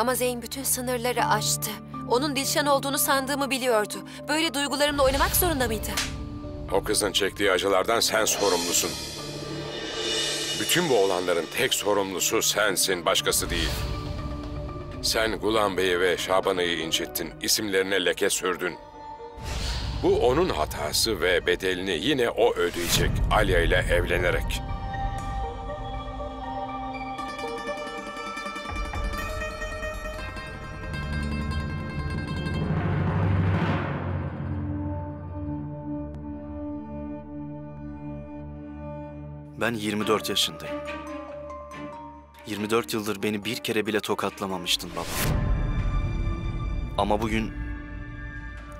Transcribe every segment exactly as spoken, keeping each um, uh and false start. Ama Zeyn bütün sınırları aştı. Onun Dilşan olduğunu sandığımı biliyordu. Böyle duygularımla oynamak zorunda mıydı? O kızın çektiği acılardan sen sorumlusun. Bütün bu olanların tek sorumlusu sensin, başkası değil. Sen Gulan Bey'i ve Şaban'ı incittin, isimlerine leke sürdün. Bu onun hatası ve bedelini yine o ödeyecek, Alya ile evlenerek. Ben yirmi dört yaşındayım. yirmi dört yıldır beni bir kere bile tokatlamamıştın baba. Ama bugün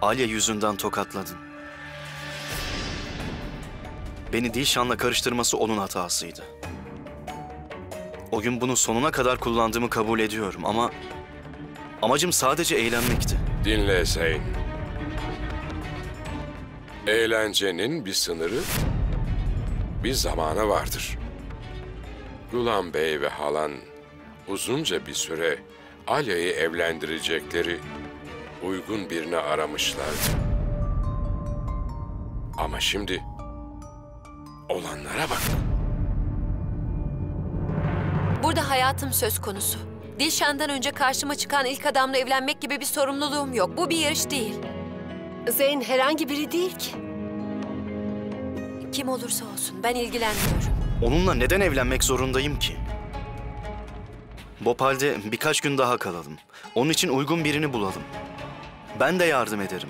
Alya yüzünden tokatladın. Beni Dilşan'la karıştırması onun hatasıydı. O gün bunu sonuna kadar kullandığımı kabul ediyorum ama amacım sadece eğlenmekti. Dinle Zeyn. Eğlencenin bir sınırı, bir zamanı vardır. Gulan Bey ve halan uzunca bir süre Alya'yı evlendirecekleri uygun birini aramışlardı. Ama şimdi olanlara bak. Burada hayatım söz konusu. Dilşan'dan önce karşıma çıkan ilk adamla evlenmek gibi bir sorumluluğum yok. Bu bir yarış değil. Zeyn herhangi biri değil ki. Kim olursa olsun ben ilgilenmiyorum. Onunla neden evlenmek zorundayım ki? Bhopal'de birkaç gün daha kalalım. Onun için uygun birini bulalım. Ben de yardım ederim.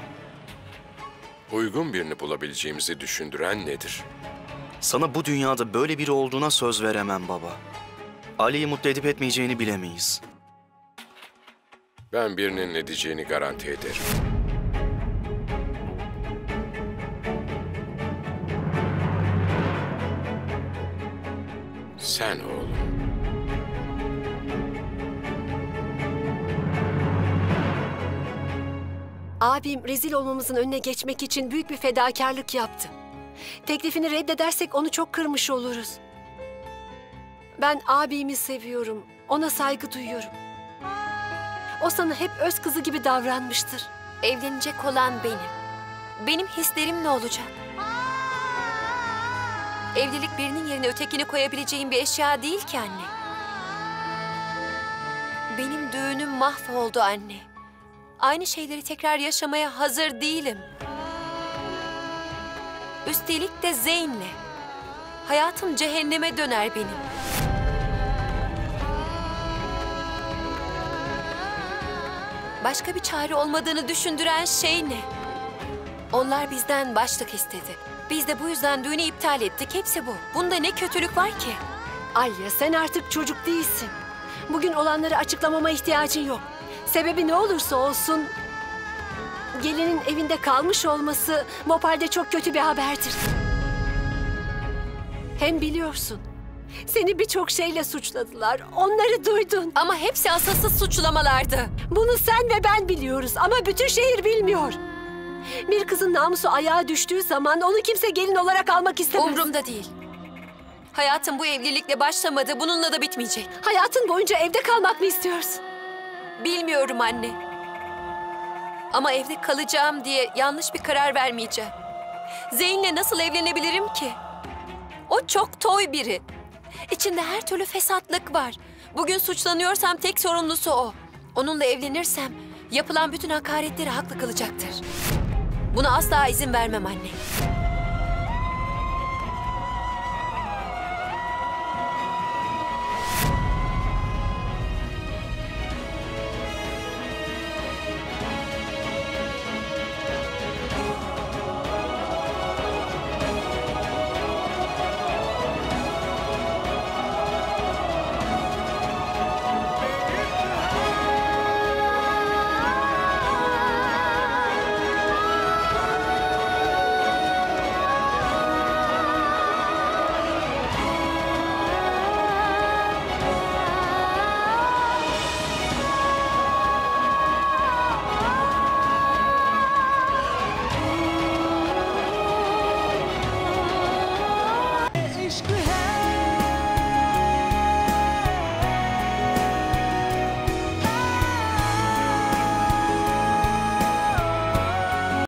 Uygun birini bulabileceğimizi düşündüren nedir? Sana bu dünyada böyle biri olduğuna söz veremem baba. Ali'yi mutlu edip etmeyeceğini bilemeyiz. Ben birinin ne diyeceğini garanti ederim. Sen oğlum. Abim rezil olmamızın önüne geçmek için büyük bir fedakarlık yaptı. Teklifini reddedersek onu çok kırmış oluruz. Ben abimi seviyorum, ona saygı duyuyorum. O sana hep öz kızı gibi davranmıştır. Evlenecek olan benim. Benim hislerim ne olacak? Evlilik birinin yerine ötekini koyabileceğim bir eşya değil ki anne. Benim düğünüm mahvoldu anne. Aynı şeyleri tekrar yaşamaya hazır değilim. Üstelik de Zeyn'le. Hayatım cehenneme döner benim. Başka bir çare olmadığını düşündüren şey ne? Onlar bizden başlık istedi. Biz de bu yüzden düğünü iptal ettik. Hepsi bu. Bunda ne kötülük var ki? Alya, sen artık çocuk değilsin. Bugün olanları açıklamama ihtiyacın yok. Sebebi ne olursa olsun, gelinin evinde kalmış olması Bhopal'de çok kötü bir haberdir. Hem biliyorsun, seni birçok şeyle suçladılar. Onları duydun. Ama hepsi asılsız suçlamalardı. Bunu sen ve ben biliyoruz ama bütün şehir bilmiyor. Bir kızın namusu ayağa düştüğü zaman onu kimse gelin olarak almak istemez. Umurumda değil. Hayatım bu evlilikle başlamadı, bununla da bitmeyecek. Hayatın boyunca evde kalmak mı istiyorsun? Bilmiyorum anne. Ama evde kalacağım diye yanlış bir karar vermeyeceğim. Zeyn'le nasıl evlenebilirim ki? O çok toy biri. İçinde her türlü fesatlık var. Bugün suçlanıyorsam tek sorumlusu o. Onunla evlenirsem yapılan bütün hakaretleri haklı kalacaktır. Buna asla izin vermem anne.